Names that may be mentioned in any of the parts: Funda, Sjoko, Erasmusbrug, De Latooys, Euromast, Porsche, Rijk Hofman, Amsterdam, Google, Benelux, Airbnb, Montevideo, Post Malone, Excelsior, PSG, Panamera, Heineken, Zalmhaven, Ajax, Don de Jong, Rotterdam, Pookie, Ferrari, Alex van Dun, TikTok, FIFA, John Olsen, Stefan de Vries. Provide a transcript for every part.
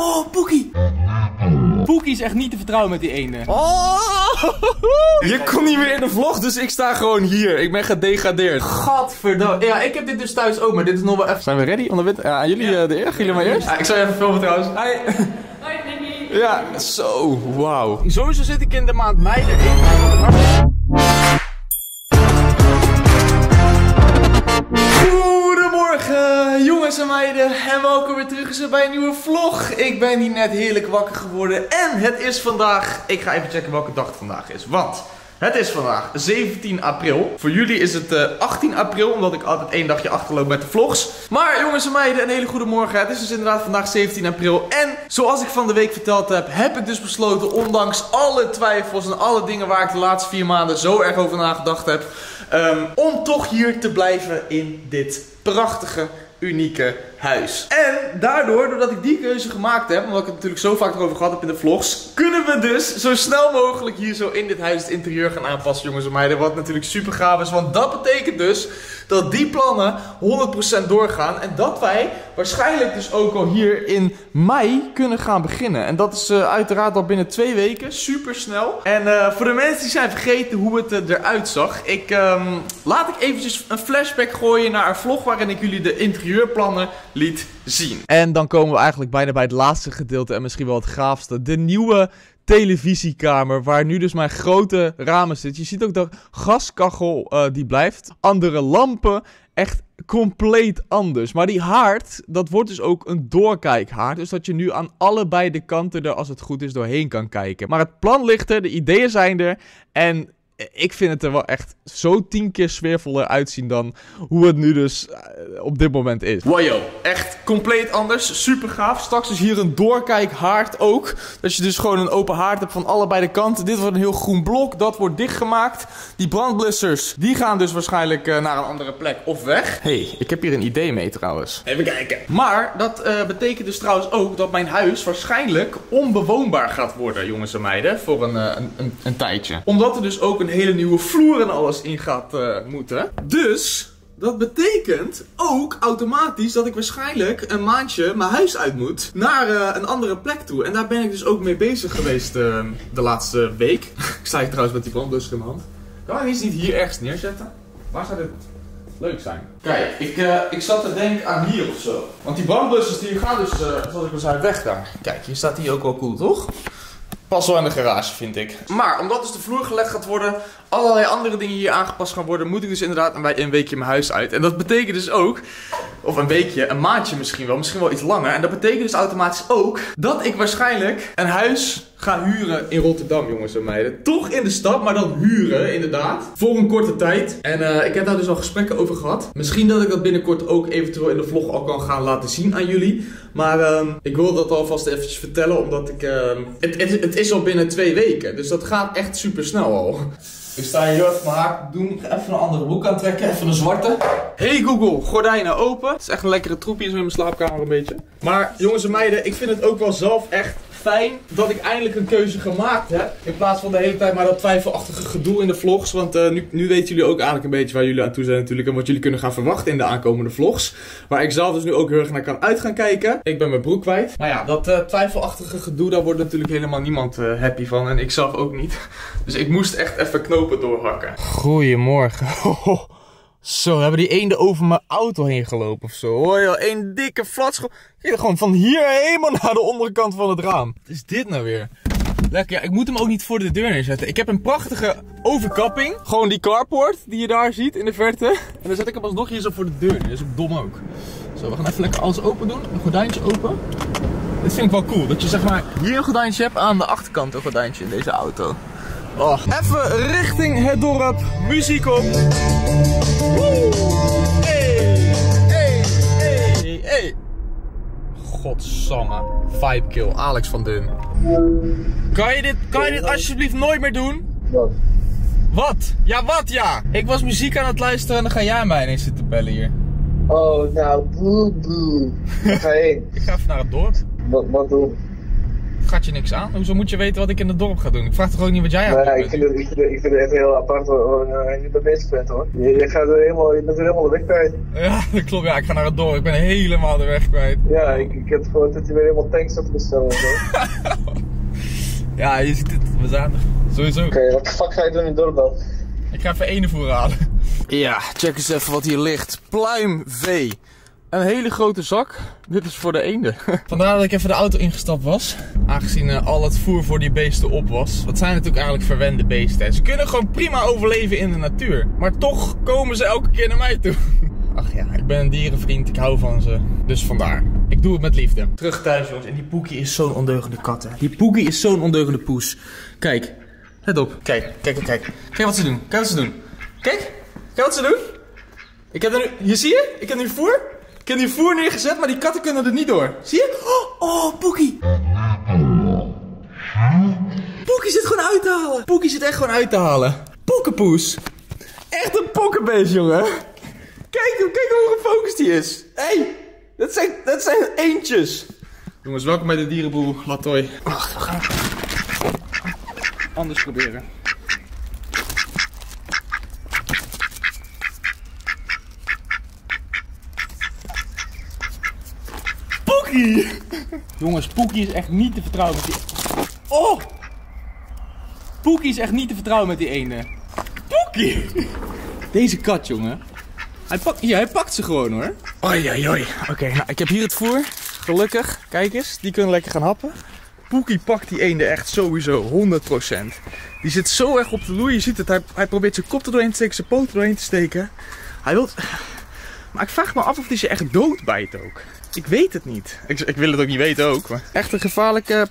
Oh, Pookie. Pookie is echt niet te vertrouwen met die ene. Oh! Je komt niet meer in de vlog, dus ik sta gewoon hier. Ik ben gedegradeerd. Gadverdamme. Ja, ik heb dit dus thuis ook, maar dit is nog wel even... Zijn we ready? Aan jullie de eer? Jullie maar eerst? Ik zal je even filmen trouwens. Hi. Hoi, Nicky. Ja, zo. Wauw. Sowieso zit ik in de maand mei erin. Jongens en meiden, en welkom weer terug bij een nieuwe vlog. Ik ben hier net heerlijk wakker geworden en het is vandaag... Ik ga even checken welke dag het vandaag is, want het is vandaag 17 april. Voor jullie is het 18 april, omdat ik altijd één dagje achterloop met de vlogs. Maar jongens en meiden, een hele goede morgen. Het is dus inderdaad vandaag 17 april. En zoals ik van de week verteld heb ik dus besloten, ondanks alle twijfels en alle dingen waar ik de laatste 4 maanden zo erg over nagedacht heb, om toch hier te blijven in dit prachtige unieke huis. En daardoor, doordat ik die keuze gemaakt heb, omdat ik het natuurlijk zo vaak erover gehad heb in de vlogs, kunnen we dus zo snel mogelijk hier zo in dit huis het interieur gaan aanpassen, jongens en meiden. Wat natuurlijk super gaaf is, want dat betekent dus dat die plannen 100% doorgaan en dat wij waarschijnlijk dus ook al hier in mei kunnen gaan beginnen. En dat is uiteraard al binnen 2 weken, super snel. En voor de mensen die zijn vergeten hoe het eruit zag, laat ik eventjes een flashback gooien naar een vlog waarin ik jullie de interieurplannen liet zien. En dan komen we eigenlijk bijna bij het laatste gedeelte en misschien wel het gaafste. De nieuwe televisiekamer, waar nu dus mijn grote ramen zit. Je ziet ook dat gaskachel die blijft. Andere lampen. Echt compleet anders. Maar die haard, dat wordt dus ook een doorkijkhaard. Dus dat je nu aan allebei de kanten er, als het goed is, doorheen kan kijken. Maar het plan ligt er, de ideeën zijn er. En ik vind het er wel echt zo 10 keer sfeervoller uitzien dan hoe het nu dus op dit moment is. Wow, yo. Echt compleet anders. Super gaaf. Straks is hier een doorkijkhaard ook. Dat je dus gewoon een open haard hebt van allebei de kanten. Dit wordt een heel groen blok. Dat wordt dichtgemaakt. Die brandblussers, die gaan dus waarschijnlijk naar een andere plek of weg. Hé, ik heb hier een idee mee trouwens. Even kijken. Maar dat betekent dus trouwens ook dat mijn huis waarschijnlijk onbewoonbaar gaat worden, jongens en meiden. Voor een tijdje. Omdat er dus ook een hele nieuwe vloer en alles in gaat moeten. Dus dat betekent ook automatisch dat ik waarschijnlijk een maandje mijn huis uit moet naar een andere plek toe. En daar ben ik dus ook mee bezig geweest de laatste week. Ik sta hier trouwens met die brandblusser in mijn hand. Kan ik iets niet hier ergens neerzetten? Waar zou dit leuk zijn? Kijk, ik zat te denken aan hier of zo. Want die brandblussers die gaan dus, zoals ik al zei, weg daar. Kijk, hier staat die ook wel cool, toch? Pas wel in de garage, vind ik. Maar omdat dus de vloer gelegd gaat worden, allerlei andere dingen hier aangepast gaan worden, moet ik dus inderdaad een weekje mijn huis uit. En dat betekent dus ook, of een weekje, een maandje misschien wel iets langer. En dat betekent dus automatisch ook dat ik waarschijnlijk een huis ga huren in Rotterdam, jongens en meiden. Toch in de stad, maar dan huren, inderdaad. Voor een korte tijd. En ik heb daar dus al gesprekken over gehad. Misschien dat ik dat binnenkort ook eventueel in de vlog al kan gaan laten zien aan jullie. Maar ik wil dat alvast eventjes vertellen, omdat ik... Het is al binnen 2 weken, dus dat gaat echt super snel al. Ik sta hier even mijn haak te doen. Ik ga even een andere broek aantrekken. Even een zwarte. Hey Google, gordijnen open. Het is echt een lekkere troepje in mijn slaapkamer een beetje. Maar jongens en meiden, ik vind het ook wel zelf echt fijn dat ik eindelijk een keuze gemaakt heb. In plaats van de hele tijd maar dat twijfelachtige gedoe in de vlogs. Want nu weten jullie ook eigenlijk een beetje waar jullie aan toe zijn natuurlijk. En wat jullie kunnen gaan verwachten in de aankomende vlogs. Waar ik zelf dus nu ook heel erg naar kan gaan kijken. Ik ben mijn broek kwijt. Maar ja, dat twijfelachtige gedoe, daar wordt natuurlijk helemaal niemand happy van. En ik zelf ook niet. Dus ik moest echt even knopen doorhakken. Goedemorgen. Zo, hebben die eenden over mijn auto heen gelopen of zo. Hoor je, een dikke flats. Kijk, gewoon van hier helemaal naar de onderkant van het raam. Wat is dit nou weer? Lekker, ja, ik moet hem ook niet voor de deur neerzetten. Ik heb een prachtige overkapping. Gewoon die carport die je daar ziet in de verte. En dan zet ik hem alsnog hier zo voor de deur neer. Dat is ook dom ook. Zo, we gaan even lekker alles open doen. Een gordijntje open. Dit vind ik wel cool. Dat je zeg maar hier een gordijntje hebt, aan de achterkant een gordijntje in deze auto. Oh. Even richting het dorp, muziek op. Woe! Hey, hey, hey, hey. Godsamme, vibe kill, Alex van Dun. Kan je dit alsjeblieft nooit meer doen? Wat? Wat? Ja, wat ja? Ik was muziek aan het luisteren en dan ga jij mij ineens zitten bellen hier. Oh, nou, boe, boe. Ga je heen? Ik ga even naar het dorp. Wat doen? gaat je niks aan. Hoezo moet je weten wat ik in het dorp ga doen? Ik vraag toch ook niet wat jij aan doet? Ik vind het echt heel apart hoor, je bent bezig bent hoor. Je bent er helemaal de weg kwijt. Ja, dat klopt. Ja, ik ga naar het dorp. Ik ben helemaal de weg kwijt. Ja, ik heb gehoord dat je weer helemaal tanks had bestellen. Ja, je ziet het. We zijn er. Sowieso. Oké, wat de fuck ga je doen in het dorp dan? Ik ga even eenenvoer halen. Ja, check eens even wat hier ligt. Pluimvee. Een hele grote zak. Dit is voor de eenden. Vandaar dat ik even de auto ingestapt was. Aangezien al het voer voor die beesten op was. Wat zijn natuurlijk eigenlijk verwende beesten. Ze kunnen gewoon prima overleven in de natuur. Maar toch komen ze elke keer naar mij toe. Ach ja, ik ben een dierenvriend. Ik hou van ze. Dus vandaar. Ik doe het met liefde. Terug thuis jongens. En die Pookie is zo'n ondeugende kat. Hè. Die Pookie is zo'n ondeugende poes. Kijk. Let op. Kijk. Kijk wat ze doen. Ik heb er nu... Hier zie je? Ik heb nu voer. Ik heb die voer neergezet, maar die katten kunnen er niet door. Zie je? Oh, Pookie. Pookie zit gewoon uit te halen. Pookie zit echt gewoon uit te halen. Pokkenpoes. Echt een pokkenbeest, jongen. Kijk hoe gefocust die is. Hé, dat zijn eentjes. Jongens, welkom bij de dierenboel Latoy. Wacht, we gaan anders proberen. Jongens, Pookie is echt niet te vertrouwen met die... Oh! Pookie is echt niet te vertrouwen met die ene. Pookie! Deze kat, jongen. Hij pakt ze gewoon, hoor. Oei. Oké, nou, ik heb hier het voer. Gelukkig. Kijk eens, die kunnen lekker gaan happen. Pookie pakt die eenden echt sowieso 100%. Die zit zo erg op de loei. Je ziet het, hij probeert zijn kop er doorheen te steken, zijn poot er doorheen te steken. Hij wil... Maar ik vraag me af of hij ze echt doodbijt ook. Ik weet het niet. Ik wil het ook niet weten ook. Maar echt een gevaarlijke... Het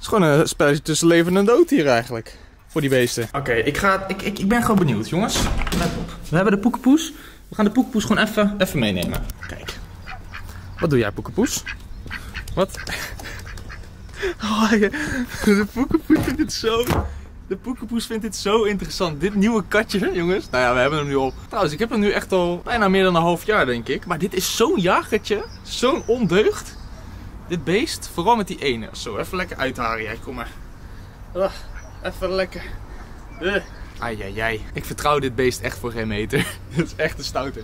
is gewoon een spelletje tussen leven en dood hier eigenlijk. Voor die beesten. Oké, ik ben gewoon benieuwd jongens. Let op. We hebben de Pookepoes. We gaan de Pookepoes gewoon even meenemen. Kijk. Wat doe jij Pookepoes? Wat? Oh, de Pookepoes vindt dit zo... De Pookepoes vindt dit zo interessant. Dit nieuwe katje, jongens. Nou ja, we hebben hem nu al... Trouwens, ik heb hem nu echt al bijna meer dan een half jaar, denk ik. Maar dit is zo'n jagertje. Zo'n ondeugd. Dit beest. Vooral met die ene. Zo, even lekker uitharen. Jij, kom maar. Ach, even lekker. Ai. Ik vertrouw dit beest echt voor geen meter. Dit is echt een stoute.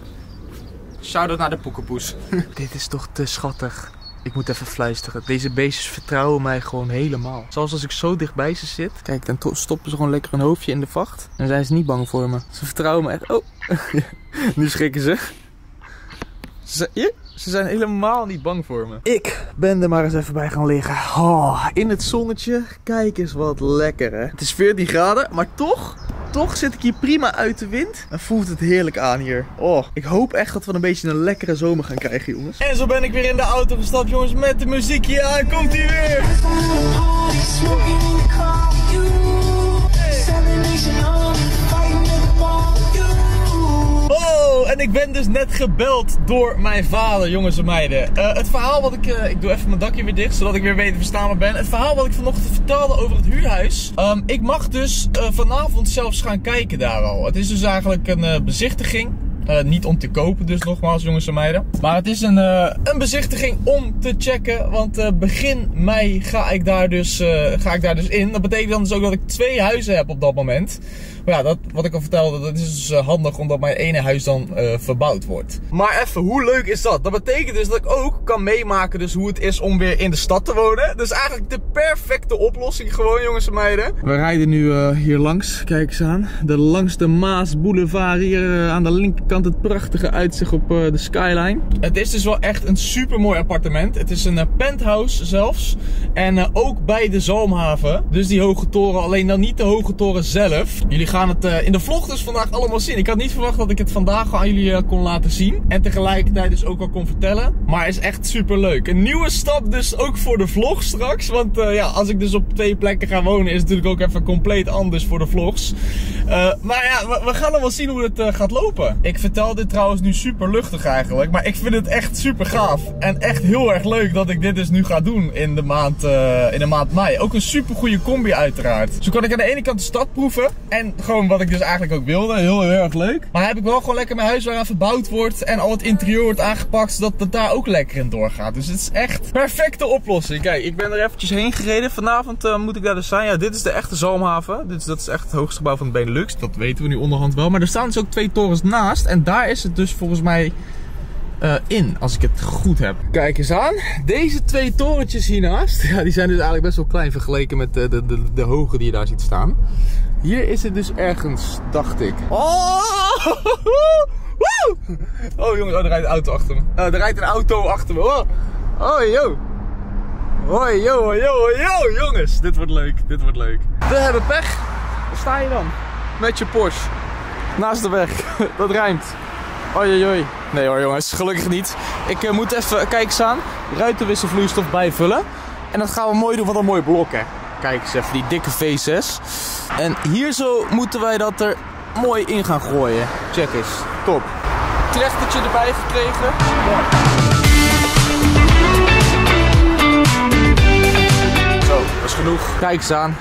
Shout-out naar de Pookepoes. Dit is toch te schattig. Ik moet even fluisteren. Deze beestjes vertrouwen mij gewoon helemaal. Zelfs als ik zo dichtbij ze zit. Kijk, dan stoppen ze gewoon lekker hun hoofdje in de vacht. Dan zijn ze niet bang voor me. Ze vertrouwen me echt. Oh, nu schrikken ze. Ze zijn helemaal niet bang voor me. Ik ben er maar eens even bij gaan liggen. Oh, in het zonnetje. Kijk eens wat lekker hè. Het is 14 graden, maar toch zit ik hier prima uit de wind. En voelt het heerlijk aan hier. Oh, ik hoop echt dat we een beetje een lekkere zomer gaan krijgen jongens. En zo ben ik weer in de auto gestapt jongens met de muziek. Ja, komt ie weer. Oh, en ik ben dus net gebeld door mijn vader, jongens en meiden. Het verhaal wat ik... ik doe even mijn dakje weer dicht, zodat ik weer weet te verstaan ben. Het verhaal wat ik vanochtend vertelde over het huurhuis. Ik mag dus vanavond zelfs gaan kijken daar al. Het is dus eigenlijk een bezichtiging. Niet om te kopen dus nogmaals, jongens en meiden. Maar het is een bezichtiging om te checken. Want begin mei ga ik daar dus in. Dat betekent dan dus ook dat ik 2 huizen heb op dat moment. Maar ja, dat, wat ik al vertelde, dat is dus handig omdat mijn ene huis dan verbouwd wordt. Maar even, hoe leuk is dat? Dat betekent dus dat ik ook kan meemaken dus hoe het is om weer in de stad te wonen. Dus eigenlijk de perfecte oplossing gewoon, jongens en meiden. We rijden nu hier langs, kijk eens aan. Langs de Maas Boulevard hier aan de linkerkant. Het prachtige uitzicht op de skyline. Het is dus wel echt een super mooi appartement. Het is een penthouse zelfs. En ook bij de Zalmhaven. Dus die hoge toren, alleen dan niet de hoge toren zelf. Jullie gaan het in de vlog dus vandaag allemaal zien. Ik had niet verwacht dat ik het vandaag aan jullie kon laten zien. En tegelijkertijd dus ook al kon vertellen. Maar is echt super leuk. Een nieuwe stap dus ook voor de vlog straks. Want ja, als ik dus op 2 plekken ga wonen is het natuurlijk ook even compleet anders voor de vlogs. Maar ja, we gaan dan wel zien hoe het gaat lopen. Ik vertel dit trouwens nu super luchtig eigenlijk, maar ik vind het echt super gaaf. En echt heel erg leuk dat ik dit dus nu ga doen in de maand mei. Ook een super goede combi uiteraard. Zo kon ik aan de ene kant de stad proeven en gewoon wat ik dus eigenlijk ook wilde. Heel erg leuk. Maar heb ik wel gewoon lekker mijn huis waaraan verbouwd wordt en al het interieur wordt aangepakt, zodat het daar ook lekker in doorgaat. Dus het is echt perfecte oplossing. Kijk, ik ben er eventjes heen gereden. Vanavond moet ik daar dus zijn. Ja, dit is de echte Zalmhaven. Dus dat is echt het hoogste gebouw van het Benelux. Dat weten we nu onderhand wel. Maar er staan dus ook twee torens naast. En daar is het dus volgens mij als ik het goed heb. Kijk eens aan. Deze twee torentjes hiernaast. Ja, die zijn dus eigenlijk best wel klein vergeleken met de hoge die je daar ziet staan. Hier is het dus ergens, dacht ik. Oh! Woe! Oh jongens, er rijdt een auto achter me. Er rijdt een auto achter me. Oh, oh joh. Hoi, joh, joh, joh, jongens. Dit wordt leuk, dit wordt leuk. We hebben pech. Waar sta je dan? Met je Porsche. Naast de weg. Dat rijmt. Oi, oi. Nee hoor jongens, gelukkig niet. Ik moet even, kijk eens aan, ruitenwisselvloeistof bijvullen. En dat gaan we mooi doen, wat een mooi blok hè. Kijk eens even, die dikke V6. En hier zo moeten wij dat er mooi in gaan gooien. Check eens, top. Trechtertje erbij gekregen. Zo, dat is genoeg. Kijk eens aan.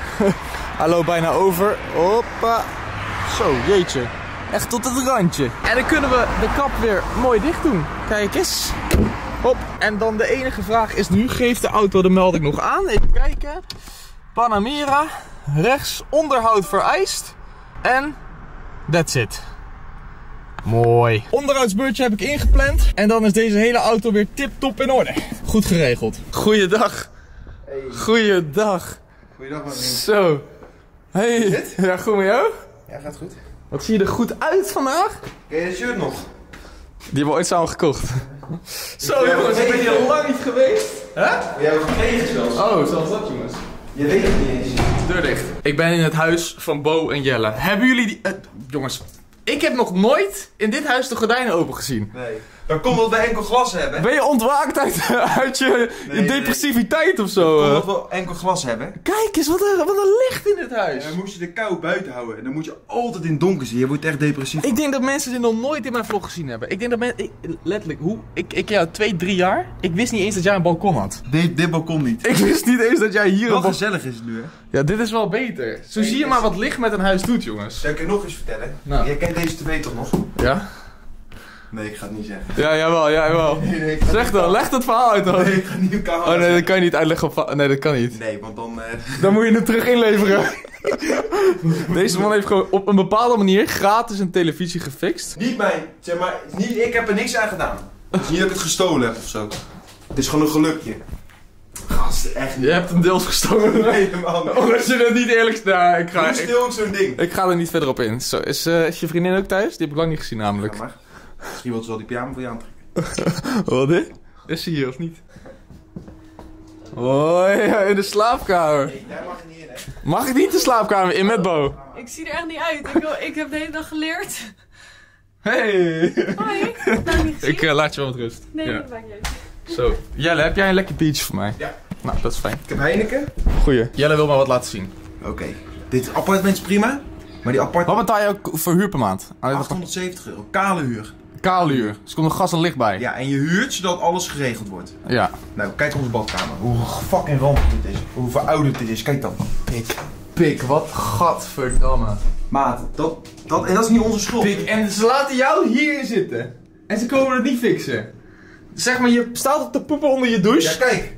Hallo, bijna over. Hoppa. Zo, jeetje. Echt tot het randje. En dan kunnen we de kap weer mooi dicht doen. Kijk eens. Hop. En dan de enige vraag is nu, geeft de auto de melding nog aan? Even kijken. Panamera. Rechts onderhoud vereist. En that's it. Mooi. Onderhoudsbeurtje heb ik ingepland. En dan is deze hele auto weer tip-top in orde. Goed geregeld. Goeiedag. Hey. Goeiedag. Goeiedag man. Zo. Hey. Is dit? Ja, goed met jou? Ja, gaat goed. Wat zie je er goed uit vandaag? Ken je dat shirt nog? Die hebben we ooit samen gekocht. Zo jongens, ik ben hier al lang niet geweest. Huh? Jij hebt gekregen zelfs. Oh, zelfs dat jongens. Je weet het niet eens. Deur dicht. Ik ben in het huis van Bo en Jelle. Hebben jullie die... jongens, ik heb nog nooit in dit huis de gordijnen open gezien. Nee. Dan komt wel bij enkel glas hebben. Ben je ontwaakt uit je depressiviteit of zo? Dan komt wel enkel glas hebben. Kijk eens, wat een licht in dit huis. Ja, dan moest je de kou buiten houden. En dan moet je altijd in het donker zien. Je wordt echt depressief. Ik denk dat mensen dit nog nooit in mijn vlog gezien hebben. Ik denk dat mensen... Letterlijk, hoe? Ik ken jou 2, 3 jaar. Ik wist niet eens dat jij een balkon had. Nee, dit balkon niet. Ik wist niet eens dat jij hier... Wat gezellig is het nu, hè? Ja, dit is wel beter. Zo zie je maar wat licht met een huis doet, jongens. Zal ik je nog eens vertellen? Nou. Jij kent deze twee toch nog? Ja. Nee, ik ga het niet zeggen. Ja, jawel, jawel. Nee, zeg dan, leg dat verhaal uit dan. Nee, ik ga niet op camera. Oh nee, dat kan je niet uitleggen op... Nee, dat kan niet. Nee, want dan... Dan moet je het terug inleveren. Deze man heeft gewoon op een bepaalde manier gratis een televisie gefixt. Niet mij, zeg maar, niet, ik heb er niks aan gedaan. Het is niet dat ik het gestolen heb ofzo. Het is gewoon een gelukje. Gast, echt niet. Je hebt hem deels gestolen. Nee, man. Omdat je dat niet eerlijk... Nou, ik ga... Stil ook zo'n ding. Ik ga er niet verder op in. Zo, is je vriendin ook thuis? Die heb ik lang niet gezien namelijk. Ja, maar. Misschien wil ze wel die pyjama voor je aantrekken. Wat hè? Is ze hier of niet? Hoi, oh, ja, in de slaapkamer. Nee, daar mag ik niet in hè. Mag ik niet de slaapkamer in met Bo? Ik zie er echt niet uit. Ik heb de hele dag geleerd. Hey! Hoi, nou niet gezien. Ik laat je wel met rust. Nee, ja. Dat maakt niet uit. Zo, Jelle, heb jij een lekker beach voor mij? Ja. Nou, dat is fijn. Ik heb Heineken. Goeie. Jelle wil maar wat laten zien. Oké. Okay. Dit appartement is prima, maar die apart... Wat betaal je ook voor huur per maand? €870. Kale huur. Kale huur. Dus komt nog gas en licht bij. Ja, en je huurt zodat alles geregeld wordt. Ja. Nou, kijk onze badkamer. Hoe fucking rampig dit is. Hoe verouderd dit is. Kijk dan. Pik. Pik. Wat gadverdamme. Maat, dat is niet onze schuld. Pik. En ze laten jou hierin zitten. En ze komen het niet fixen. Zeg maar, je staat op de poepen onder je douche. Ja, kijk.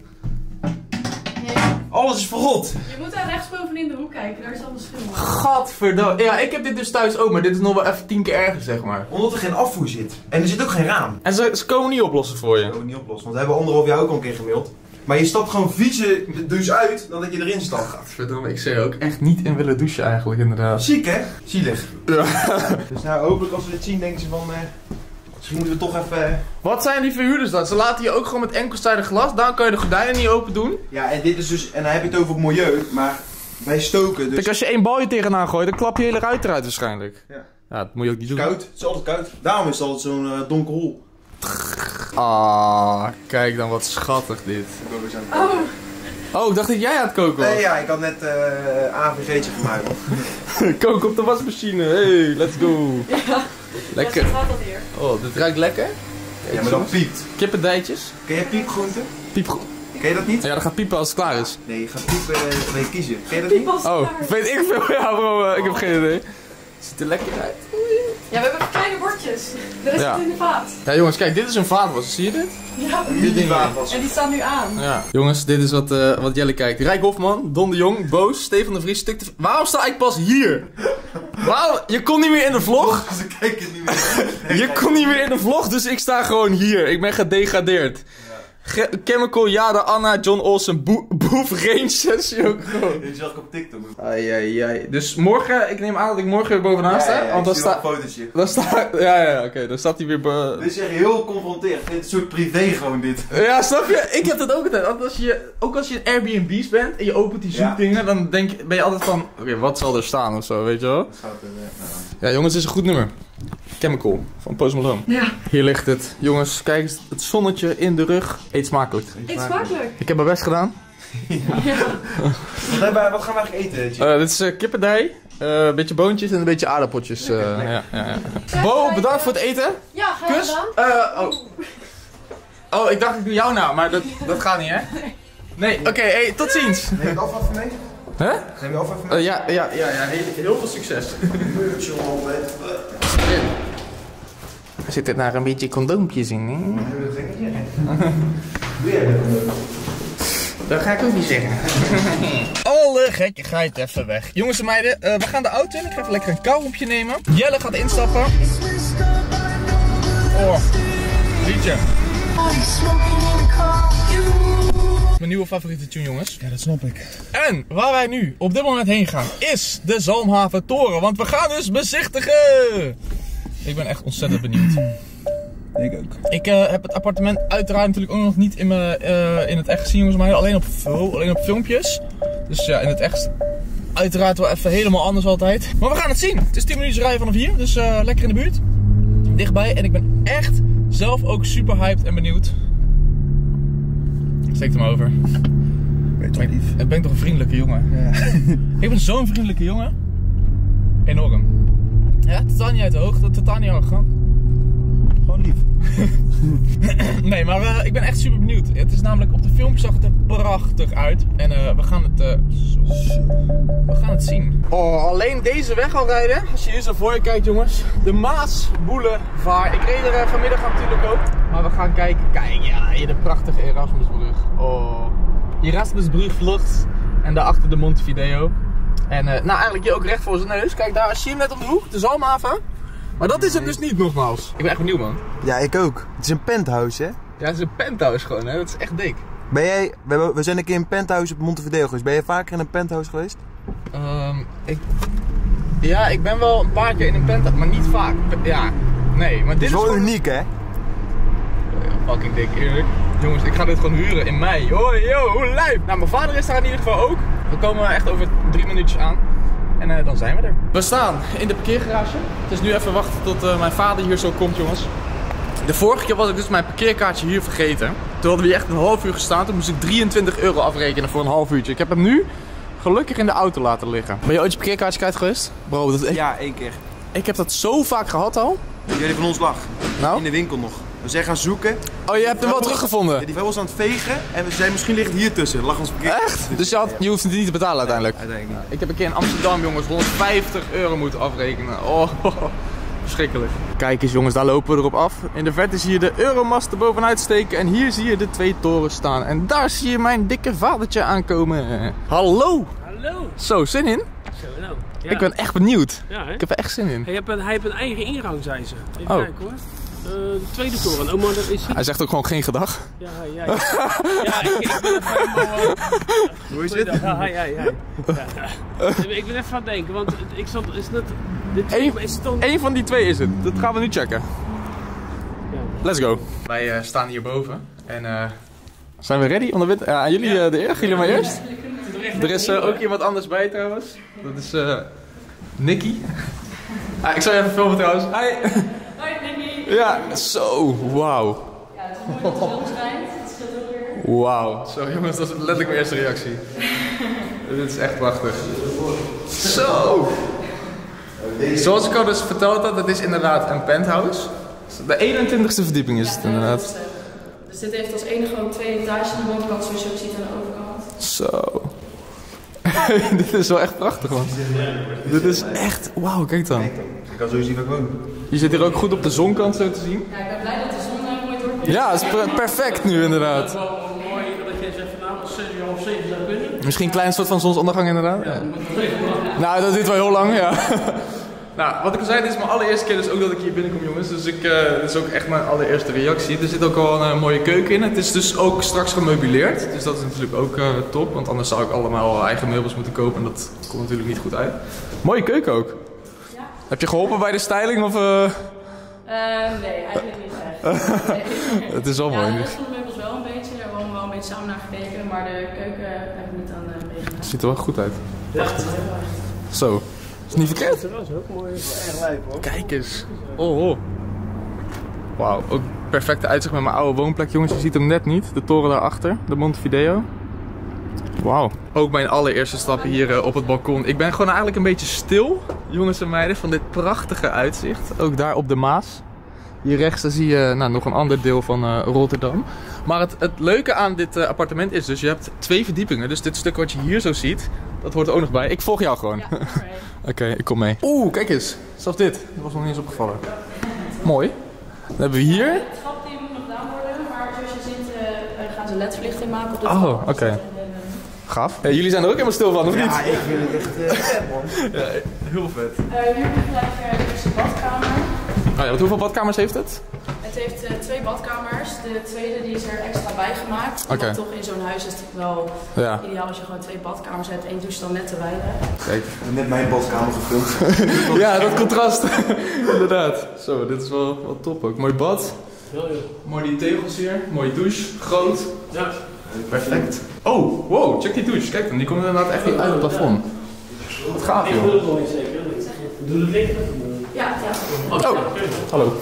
Alles is verrot. Je moet daar rechtsboven in de hoek kijken, daar is alles schil. Gadverdamme. Ja, ik heb dit dus thuis ook, maar dit is nog wel even 10 keer erger, zeg maar. Omdat er geen afvoer zit. En er zit ook geen raam. En ze komen niet oplossen voor je. Ze komen niet oplossen, want we hebben anderhalf jaar ook al een keer gemaild. Maar je stapt gewoon vieze douche uit, dan dat je erin stapt. Gadverdamme, ik zou er ook echt niet in willen douchen eigenlijk, inderdaad. Ziek, hè? Zielig. Ja. Dus nou, hopelijk als we dit zien, denken ze van... Misschien moeten we toch even... Wat zijn die verhuurders dan? Ze laten je ook gewoon met enkelzijdig glas. Dan kan je de gordijnen niet open doen. Ja, en dit is dus... En dan heb je het over het milieu, maar wij stoken dus... Kijk, als je één balje tegenaan gooit, dan klap je hele ruit eruit waarschijnlijk. Ja. Ja, dat moet je ook niet doen. Koud. Het is altijd koud. Daarom is het altijd zo'n donker hol. Ah, kijk dan wat schattig dit. Oh. Oh, ik dacht dat jij aan het koken was. Nee, ja, ik had net AVG'tje gemaakt. Koken op de wasmachine. Hey, let's go. Ja. Lekker. Ja, gaat dat hier. Oh, dit ruikt lekker. Ja, maar dan piept. Kippendijtjes. Ken jij piepgroenten? Piepgroenten. Ken je dat niet? Ja, dat gaat piepen als het klaar is. Nee, je gaat piepen bij je kiezen. Ken je dat niet? Oh, weet ik veel. Ja bro, ik heb geen idee. Ziet er lekker uit. Ja, we hebben kleine bordjes. De rest zit in de vaat. Ja jongens, kijk, dit is een vaatwasser. Zie je dit? Ja, dit is een vaatwasser. En die staat nu aan. Ja. Jongens, dit is wat Jelle kijkt. Rijk Hofman, Don de Jong, Boos, Stefan de Vries, Stuk de... Waarom sta ik pas hier? Waarom? Je kon niet meer in de vlog. Ze kijken niet meer. Je kon niet meer in de vlog, dus ik sta gewoon hier. Ik ben gedegradeerd. Chemical, Jada, Anna, John Olsen, Boef, Range, Sjoko. Dit is ook op TikTok. Ai. Dus morgen, ik neem aan dat ik morgen weer bovenaan sta. Ja, want dan staat een fotootje. Dan staat, oké, dan staat hij weer. Dit is echt heel confronterend. Dit is een soort privé gewoon dit. Ja, snap je? Ik heb dat ook altijd. Ook als je in Airbnb's bent en je opent die zoekdingen, dan ben je altijd van, oké, wat zal er staan of zo, weet je wel? Ja, jongens, dit is een goed nummer. Chemical van Post Malone. Ja. Hier ligt het. Jongens, kijk eens, het zonnetje in de rug. Eet smakelijk. Eet smakelijk. Ik heb mijn best gedaan. Wat gaan we eigenlijk eten? Dit is kippendij, een beetje boontjes en een beetje aardappeltjes. Lekker. Bo, bedankt voor het eten. Ja, graag gedaan. Oh, ik dacht ik doe jou nou, maar dat gaat niet, hè? Nee. Oké, hey, tot ziens. Neem je alvast mee? Huh? Neem je alvast mee? Heel veel succes. Zit er daar een beetje condoompjes in, hè? Dat ga ik ook niet zeggen. Alle gekkigheid even weg. Jongens en meiden, we gaan de auto in. Ik ga even lekker een kauwgompje nemen. Jelle gaat instappen. Oh, liedje. Mijn nieuwe favoriete tune, jongens. Ja, dat snap ik. En waar wij nu op dit moment heen gaan is de Zalmhaven toren. Want we gaan dus bezichtigen. Ik ben echt ontzettend benieuwd. Ik ook. Ik heb het appartement uiteraard natuurlijk ook nog niet in het echt gezien, jongens. Maar alleen op filmpjes. Dus ja, in het echt uiteraard wel even helemaal anders altijd. Maar we gaan het zien. Het is 10 minuten rijden vanaf hier. Dus lekker in de buurt. Dichtbij. En ik ben echt zelf ook super hyped en benieuwd. Steekt hem over. Ik ben toch een vriendelijke jongen. Ja. Ik ben zo'n vriendelijke jongen. Enorm. Ja, totaal niet uit de hoogte, totaal niet arrogant. Gewoon lief. Nee, maar ik ben echt super benieuwd. Het is namelijk, op de filmpjes zag het er prachtig uit. En we gaan het zien. Oh, alleen deze weg al rijden. Als je hier zo voor je kijkt, jongens. De Maas Boulevard. Ik reed er vanmiddag natuurlijk ook. Maar we gaan kijken. Kijk, ja, hier de prachtige Erasmusbrug. Oh. Erasmusbrug vlucht. En daarachter de Montevideo. En nou, eigenlijk hier ook recht voor zijn neus. Kijk, daar zie je hem net op de hoek, de Zalmhaven. Maar dat is hem dus niet, nogmaals. Ik ben echt benieuwd, man. Ja, ik ook. Het is een penthouse, hè? Ja, het is een penthouse gewoon, hè? Dat is echt dik. Ben jij... We zijn een keer in een penthouse op Montevideo geweest. Ben jij vaker in een penthouse geweest? Ja, ik ben wel een paar keer in een penthouse, maar niet vaak. Ja, nee, maar dit is gewoon... uniek, hè? Fucking dik, eerlijk. Jongens, ik ga dit gewoon huren in mei. Hoi, yo, hoe lijp! Nou, mijn vader is daar in ieder geval ook. We komen echt over 3 minuutjes aan. En dan zijn we er. We staan in de parkeergarage. Het is nu even wachten tot mijn vader hier zo komt, jongens. De vorige keer was ik dus mijn parkeerkaartje hier vergeten. Toen hadden we echt een half uur gestaan. Toen moest ik €23 afrekenen voor een half uurtje. Ik heb hem nu gelukkig in de auto laten liggen. Ben je ooit je parkeerkaartje kwijt geweest? Bro, dat is... Ja, 1 keer. Ik heb dat zo vaak gehad al. Jullie van ons lag. Nou? In de winkel nog. We zijn gaan zoeken. Oh, je hebt hem wel teruggevonden? Ja, die was aan het vegen en we zijn misschien ligt hier tussen. Lag ons verkeerd. Echt? Dus je hoeft het niet te betalen uiteindelijk? Nee, uiteindelijk niet. Ik heb een keer in Amsterdam, jongens, €150 moeten afrekenen. Oh, verschrikkelijk. Kijk eens, jongens, daar lopen we erop af. In de verte zie je de Euromast er bovenuit steken en hier zie je de 2 torens staan. En daar zie je mijn dikke vadertje aankomen. Hallo! Hallo! Zo, zin in? Zo, ja. Ik ben echt benieuwd. Ja, hè? Ik heb er echt zin in. Hij heeft een eigen ingang, zei ze. Even kijken, hoor. De 2e toren, oh man, dat is... Hij zegt ook gewoon geen gedag. Ja. Ja, ik ben even helemaal... Hoe is het? Ik ben even aan het denken, want ik zat... Is net... Eén van die 2 is het. Dat gaan we nu checken. Ja. Let's go. Wij staan hierboven en... zijn we ready? Aan jullie de eer? Jullie maar eerst? Er is ook iemand anders bij trouwens. Dat is... Nicky. Ik zal je even filmen trouwens. Hi! Ja, zo, wauw. Ja, het is mooi dat het wel schijnt, het scheelt ook weer. Wauw, zo jongens, dat is letterlijk mijn eerste reactie. Dit is echt prachtig. Zo! Zoals ik al dus verteld had, dat is inderdaad een penthouse. De 21ste verdieping is het inderdaad. Dus dit heeft als enige gewoon twee etages aan de bovenkant, zoals je ook ziet aan de overkant. Zo. Dit is wel echt prachtig, man. Dit is echt... Wauw, kijk dan. Ik kan zo zien waar ik woon. Je zit hier ook goed op de zonkant zo te zien. Ja, ik ben blij dat de zon daar mooi doorkomt. Ja, het is perfect nu inderdaad. Het is wel mooi dat je zegt vanavond om 6:30 zou kunnen. Misschien een klein soort van zonsondergang inderdaad. Ja, nou, dat duurt wel heel lang, ja. Nou, wat ik al zei, dit is mijn allereerste keer dus ook dat ik hier binnenkom, jongens. Dus dit is ook echt mijn allereerste reactie. Er zit ook al een mooie keuken in. Het is dus ook straks gemeubileerd. Dus dat is natuurlijk ook top. Want anders zou ik allemaal eigen meubels moeten kopen. En dat komt natuurlijk niet goed uit. Mooie keuken ook. Ja. Heb je geholpen bij de styling? Of, nee, eigenlijk niet echt. Het is wel mooi. De rest van de meubels wel een beetje. Daar hebben we wel een beetje samen naar gekeken. Maar de keuken heb ik niet aan meegedaan. Het ziet er wel goed uit. Echt. Zo. Is niet verkeerd? Dat is ook mooi. Echt lijp, hoor. Kijk eens. Oh. Wauw, ook perfecte uitzicht met mijn oude woonplek, jongens. Je ziet hem net niet. De toren daarachter, de Montevideo. Wauw. Ook mijn allereerste stappen hier op het balkon. Ik ben gewoon eigenlijk een beetje stil, jongens en meiden, van dit prachtige uitzicht. Ook daar op de Maas. Hier rechts daar zie je nog een ander deel van Rotterdam. Maar het leuke aan dit appartement is dus, je hebt twee verdiepingen. Dus dit stuk wat je hier zo ziet, dat hoort er ook nog bij. Ik volg jou gewoon. Ja, Oké, ik kom mee. Oeh, kijk eens. Zelfs dit. Dat was nog niet eens opgevallen. Mooi. Dan hebben we hier... de trap die moet nog gedaan worden, maar zoals je ziet gaan ze ledverlichting maken op de trap. Oh, oké. Gaaf. Ja, jullie zijn er ook helemaal stil van, of niet? Ja, ik vind het echt vet, man. Ja, heel vet. Hier heb je gelijk de badkamer. Oh ja, want hoeveel badkamers heeft het? Het heeft twee badkamers. De tweede die is er extra bij gemaakt. Okay. Toch in zo'n huis is het wel ideaal als je gewoon twee badkamers hebt. Eén douche dan net te weinig. Kijk, net mijn badkamer gevuld. Ja, dat contrast. Inderdaad. Zo, dit is wel top ook. Mooi bad. Heel leuk. Mooi die tegels hier. Mooie douche. Groot. Ja. Perfect. Oh, wow. Check die douche. Kijk dan. Die komt inderdaad echt niet uit op het plafond. Wat gaaf, joh. Ik wil het nog niet zeker. Doe het licht. Ja. Oh, hallo.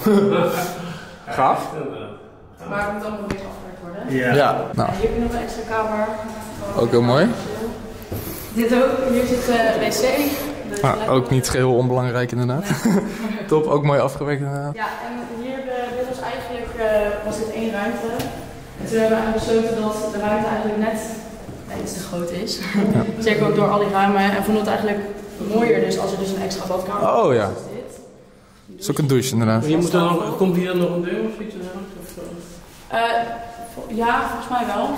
Gaaf. Maar het moet ook nog weer afgewerkt worden. Ja. Nou. Hier heb je nog een extra kamer. Ook heel mooi. Dit ook. Hier zit de wc. Dus ook niet geheel onbelangrijk inderdaad. Nee. Top, ook mooi afgewerkt inderdaad. Ja, en hier dit was eigenlijk dit één ruimte. En toen hebben we besloten dat de ruimte eigenlijk net iets te groot is. Ja. Zeker ook door al die ramen. En vonden het eigenlijk mooier dus als er dus een extra badkamer is. Oh ja. Dat is ook een douche inderdaad. Komt hier dan nog een deur of iets? Ja, volgens mij wel.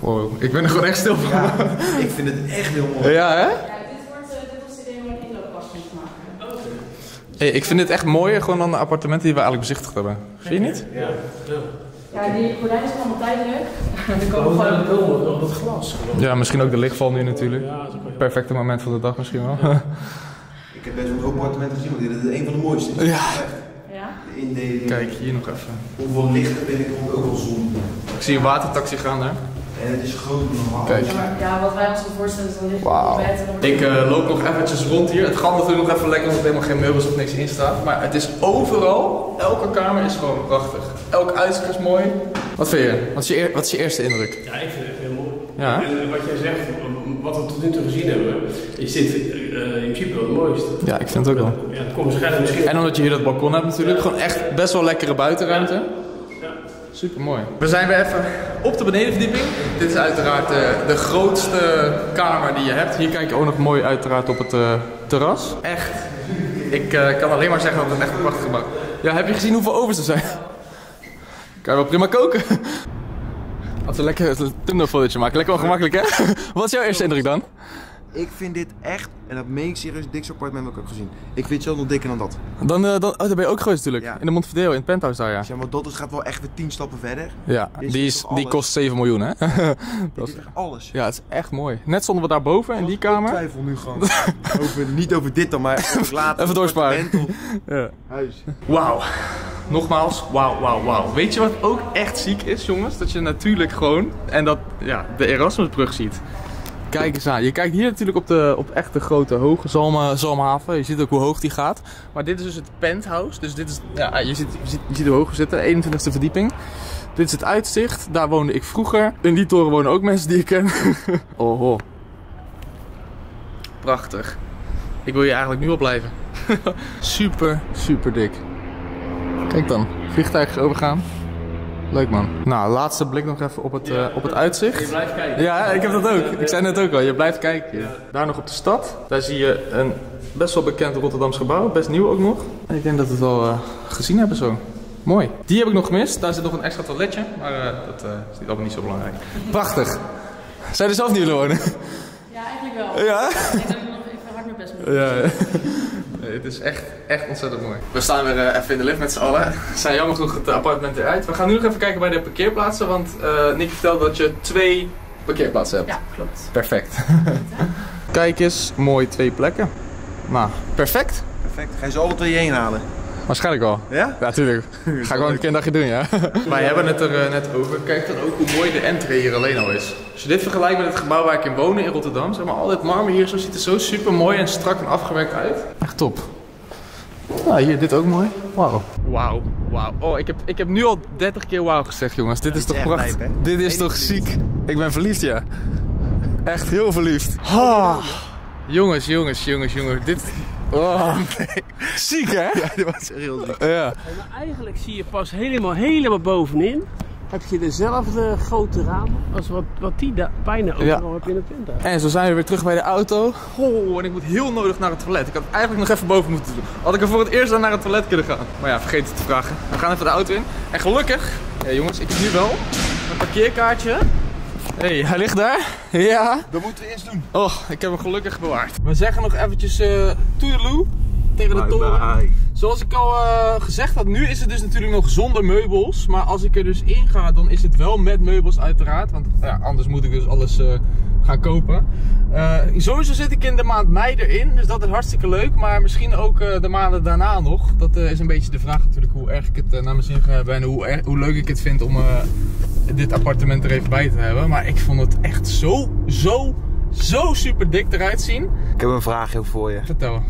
Wow, ik ben er gewoon echt stil van. Ja, ik vind het echt heel mooi. Ja, hè? Ja, dit was het idee om een inlooppasje te maken. Okay. Hey, ik vind dit echt mooier gewoon dan de appartementen die we eigenlijk bezichtigd hebben. Zie je niet? Ja. Ja, die gordijnen zijn allemaal tijdelijk. Er komen gewoon op het glas. Ja, misschien ook de lichtval nu natuurlijk. Perfecte moment van de dag misschien wel. Ik heb best wel een groot appartement gezien, want dit is een van de mooiste. Ja. De indeling. Kijk, hier nog even. Hoeveel licht ben ik ook wel zon. Ik zie een watertaxi gaan daar. En het is groot normaal. Kijk. Ja, wat wij ons voorstellen is dan licht op het bed. Ik loop nog eventjes rond hier. Het gaat natuurlijk nog even lekker, omdat er helemaal geen meubels of niks in staat. Maar het is overal, elke kamer is gewoon prachtig. Elk uitzicht is mooi. Wat vind je? Wat is je eerste indruk? Ja, ik vind het heel mooi. Ja. En wat jij zegt, wat we tot nu toe gezien hebben, is dit in principe wel het mooiste. Ja, ik vind het ook wel. Ja, het komt misschien... En omdat je hier dat balkon hebt natuurlijk, gewoon echt best wel lekkere buitenruimte. Ja. Super mooi. We zijn weer even op de benedenverdieping. Dit is uiteraard de grootste kamer die je hebt. Hier kijk je ook nog mooi uiteraard op het terras. Echt, ik kan alleen maar zeggen dat het echt een prachtig gebouw is. Ja, heb je gezien hoeveel ovens er zijn? Kan je wel prima koken. Als we lekker een thumbnail-fotootje maken. Lekker wel gemakkelijk, hè? Wat is jouw eerste indruk dan? Ik vind dit echt, en dat meen ik serieus, het dikste appartement wat ik heb gezien. Ik vind het zelf nog dikker dan dat. Daar ben je ook geweest natuurlijk. Ja. In de Montevideo, in het penthouse daar, ja. Ja, maar dat gaat wel echt weer 10 stappen verder. Ja, die kost 7 miljoen, hè? Dat is echt alles. Ja, het is echt mooi. Net stonden we daarboven in die kamer. Ik twijfel nu gewoon. Niet over dit dan, maar over later. Even doorsparen. Ja. Huis. Wauw. Nogmaals, wauw. Weet je wat ook echt ziek is, jongens? Dat je natuurlijk gewoon de Erasmusbrug ziet. Kijk eens aan. Je kijkt hier natuurlijk op echt de grote hoge Zalmhaven. Je ziet ook hoe hoog die gaat. Maar dit is dus het penthouse. Dus dit is, je ziet hoe hoog we zitten. 21e verdieping. Dit is het uitzicht. Daar woonde ik vroeger. In die toren wonen ook mensen die ik ken. Prachtig. Ik wil je eigenlijk nu opblijven. Super, super dik. Kijk dan, vliegtuigovergaan. Leuk man. Nou, laatste blik nog even op het uitzicht. Je blijft kijken. Ja, ik heb dat ook. Ik zei net ook al, je blijft kijken. Ja. Daar nog op de stad. Daar zie je een best wel bekend Rotterdams gebouw. Best nieuw ook nog. Ik denk dat we het wel gezien hebben zo. Mooi. Die heb ik nog gemist. Daar zit nog een extra toiletje. Maar dat is allemaal niet zo belangrijk. Prachtig. Zijn er zelf niet willen wonen? Ja, eigenlijk wel. Ja? Ik denk dat ik nog even hard mijn best moet doen. Ja. Nee, het is echt, echt ontzettend mooi. We staan weer even in de lift met z'n allen. We zijn jammer genoeg de appartementen eruit. We gaan nu nog even kijken bij de parkeerplaatsen. Want Nicky vertelde dat je 2 parkeerplaatsen hebt. Ja, klopt. Perfect. Kijk eens, mooi 2 plekken. Nou, perfect. Perfect. Ga je ze alle 2 heen halen? Waarschijnlijk wel. Ja? Ja, tuurlijk. Ga ik wel een keer een dagje doen, ja. Wij hebben het er net over. Kijk dan ook hoe mooi de entree hier alleen al is. Als je dit vergelijkt met het gebouw waar ik in woonde in Rotterdam, zeg maar, al dit marmer hier zo ziet er zo super mooi en strak en afgewerkt uit. Echt top. Nou, hier dit ook mooi. Wauw. Wauw, wauw. Oh, ik heb nu al 30 keer wauw gezegd, jongens. Dit is toch prachtig. Dit is toch ziek. Ik ben verliefd, ja. Echt heel verliefd. Oh. Jongens, jongens, jongens, jongens. Dit... Oh, nee. Ziek, hè? Ja, dat was heel ziek. Ja. En eigenlijk zie je pas helemaal bovenin heb je dezelfde grote ramen als wat die daar bijna ook nog heb in het winter. En zo zijn we weer terug bij de auto. Oh, en ik moet heel nodig naar het toilet. Ik had het eigenlijk nog even boven moeten doen. Had ik er voor het eerst aan naar het toilet kunnen gaan. Maar ja, vergeet het te vragen. We gaan even de auto in. En gelukkig, ja, jongens, ik heb nu wel een parkeerkaartje. Hé, hij ligt daar. Ja. Dat moeten we eerst doen. Oh, ik heb hem gelukkig bewaard. We zeggen nog eventjes toedeloe tegen de toren. Zoals ik al gezegd had, nu is het dus natuurlijk nog zonder meubels. Maar als ik er dus in ga, dan is het wel met meubels uiteraard. Want ja, anders moet ik dus alles gaan kopen. Sowieso zit ik in de maand mei erin, dus dat is hartstikke leuk. Maar misschien ook de maanden daarna nog. Dat is een beetje de vraag natuurlijk, hoe erg ik het naar mijn zin ga hebben. En hoe leuk ik het vind om... dit appartement er even bij te hebben, maar ik vond het echt zo super dik eruit zien. Ik heb een vraag heel voor je. Vertel.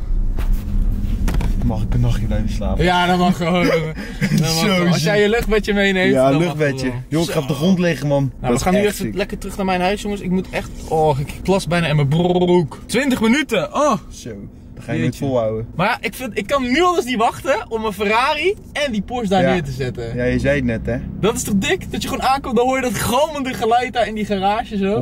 Mag ik een nachtje blijven slapen? Ja, dat mag gewoon. Als jij je luchtbedje meeneemt. Ja, een luchtbedje. Joh, ik ga op de grond liggen, man. Nou, we gaan nu echt lekker terug naar mijn huis, jongens. Ik moet echt... Oh, ik plas bijna in mijn broek. 20 minuten! Oh! Zo. Dat ga je niet volhouden. Maar ja, ik kan nu al dus niet wachten om een Ferrari en die Porsche daar neer te zetten. Ja, je zei het net, hè. Dat is toch dik? Dat je gewoon aankomt, dan hoor je dat galmende geluid daar in die garage zo.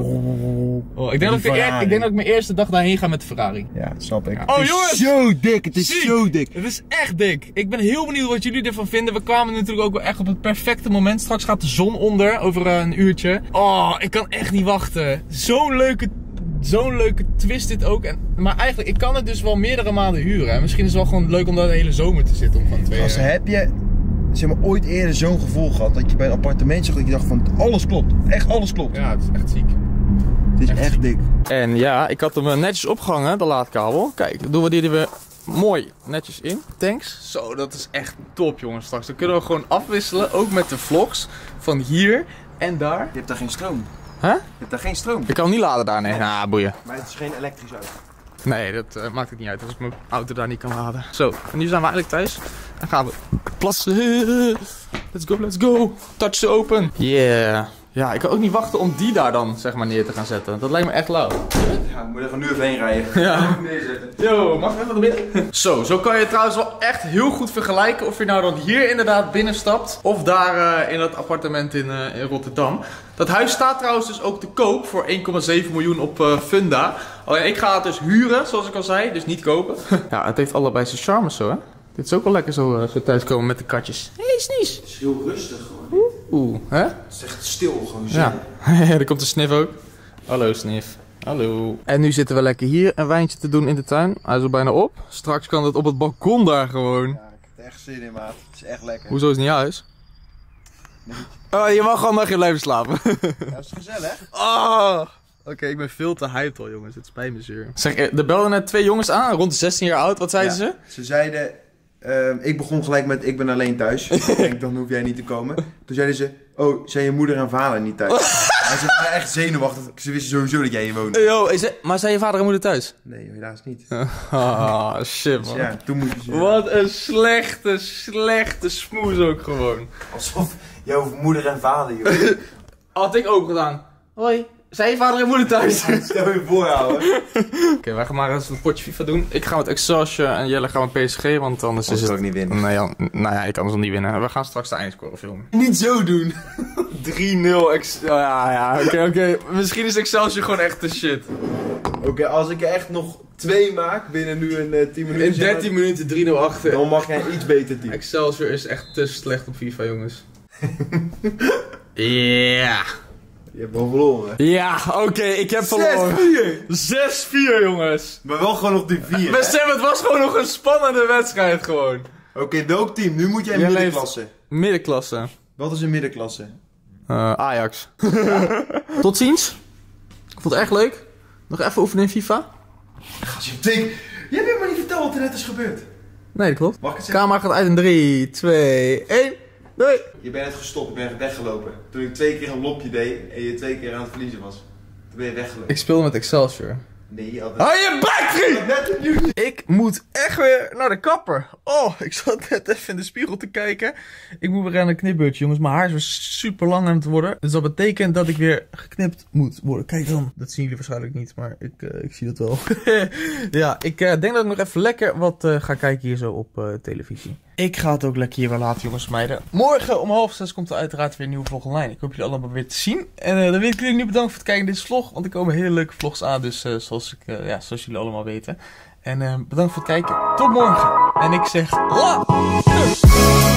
Oh, ik denk dat ik mijn eerste dag daarheen ga met de Ferrari. Ja, dat snap ik. Ja. Oh, jongens! Het is zo dik, het is zo dik. Het is echt dik. Ik ben heel benieuwd wat jullie ervan vinden. We kwamen natuurlijk ook wel echt op het perfecte moment. Straks gaat de zon onder, over een uurtje. Oh, ik kan echt niet wachten. Zo'n leuke twist dit ook. Maar eigenlijk, ik kan het dus wel meerdere maanden huren. Misschien is het wel gewoon leuk om daar de hele zomer te zitten. Om van 2 jaar. Als heb je zeg maar, ooit eerder zo'n gevoel gehad dat je bij een appartement zag dat je dacht van alles klopt. Echt alles klopt. Ja, het is echt ziek. Het is echt dik. En ja, ik had hem netjes opgehangen, de laadkabel. Kijk, doen we die er weer mooi netjes in. Thanks. Zo, dat is echt top jongens straks. Dan kunnen we gewoon afwisselen, ook met de vlogs van hier en daar. Je hebt daar geen stroom. Huh? Je hebt daar geen stroom. Ik kan niet laden daar, nee. Nee. Ah, boeien. Maar het is geen elektrisch auto. Nee, dat maakt het niet uit als ik mijn auto daar niet kan laden. Zo, en nu zijn we eigenlijk thuis. Dan gaan we plassen. Let's go, let's go. Touch the open. Yeah. Ja, ik kan ook niet wachten om die daar dan, zeg maar, neer te gaan zetten. Dat lijkt me echt lauw. Ja, ik moet even nu even heen rijden. Ja. Yo, mag ik even naar binnen? Zo kan je trouwens wel echt heel goed vergelijken of je nou dan hier inderdaad binnenstapt. Of daar in dat appartement in Rotterdam. Dat huis staat trouwens dus ook te koop voor 1,7 miljoen op Funda. Alleen ik ga het dus huren, zoals ik al zei. Dus niet kopen. Ja, het heeft allebei zijn charme zo, hè. Dit is ook wel lekker zo thuiskomen met de katjes. Hé, hey, Snies! Het is heel rustig gewoon. Oeh, hè? Het is echt stil gewoon zo. Ja, er komt een snif ook. Hallo snif. Hallo. En nu zitten we lekker hier een wijntje te doen in de tuin. Hij is al bijna op. Straks kan het op het balkon daar gewoon. Ja, ik heb er echt zin in, maat. Het is echt lekker. Hoezo is het niet huis? Nee. Oh, je mag gewoon nog je blijven slapen. Ja, dat is gezellig. Oh. Oké, ik ben veel te hyped al, jongens. Het is bij me zuur. Zeg, er belden net 2 jongens aan, rond de 16 jaar oud. Wat zeiden ze? Ze zeiden... ik begon gelijk met, ik ben alleen thuis. Ik denk, dan hoef jij niet te komen. Toen zeiden ze, oh, zijn je moeder en vader niet thuis? Hij zei, ja, echt zenuwachtig. Ze wisten sowieso dat jij hier woonde. Yo, maar zijn je vader en moeder thuis? Nee, helaas niet. Ah, shit man. Dus ja, toen moet je zeggen. Wat een slechte smoes ook gewoon. Alsof jouw moeder en vader, joh. Had ik ook gedaan. Hoi. Zijn je vader en moeder thuis? Stel je voor, ouwe. Oké, wij gaan maar eens een potje FIFA doen. Ik ga met Excelsior en Jelle gaan met PSG, want anders is het... Ik kan niet winnen. Nee, nou ja, ik kan het niet winnen. We gaan straks de eindscore filmen. Niet zo doen. 3-0 Excelsior. Ja, oké. Misschien is Excelsior gewoon echt de shit. Oké, als ik er echt nog 2 maak binnen nu een 10 minuten... In 13 minuten 3-0 achter. Dan mag jij iets beter team. Excelsior is echt te slecht op FIFA, jongens. Ja. Yeah. Je hebt wel verloren. Ja, oké, ik heb verloren. 6-4, jongens. Maar wel gewoon op die 4. Maar Sam, het was gewoon nog een spannende wedstrijd gewoon. Oké, welk team? Nu moet jij in middenklasse. Middenklasse. Wat is een middenklasse? Ajax. Ja. Tot ziens. Ik vond het echt leuk. Nog even oefenen in FIFA. Gaat je ding. Jij hebt me niet verteld wat er net is gebeurd. Nee, dat klopt. Mag ik het zeggen? Camera gaat uit in 3, 2, 1. Doei. Je bent net gestopt, je bent weggelopen. Toen ik 2 keer een lopje deed en je 2 keer aan het verliezen was. Toen ben je weggelopen. Ik speelde met Excelsior. Nee, je had... Hou je bek! Ik moet echt weer naar de kapper. Oh, ik zat net even in de spiegel te kijken. Ik moet weer aan een knipbeurtje, jongens. Mijn haar is weer super lang aan het worden. Dus dat betekent dat ik weer geknipt moet worden. Kijk dan. Dat zien jullie waarschijnlijk niet, maar ik zie dat wel. Ja, ik denk dat ik nog even lekker wat ga kijken hier zo op televisie. Ik ga het ook lekker hier wel laten, jongens, meiden. Morgen om 5:30 komt er uiteraard weer een nieuwe vlog online. Ik hoop jullie allemaal weer te zien. En dan wil ik jullie nu bedanken voor het kijken naar deze vlog. Want er komen hele leuke vlogs aan, dus zoals jullie allemaal weten. En bedankt voor het kijken. Tot morgen. En ik zeg la!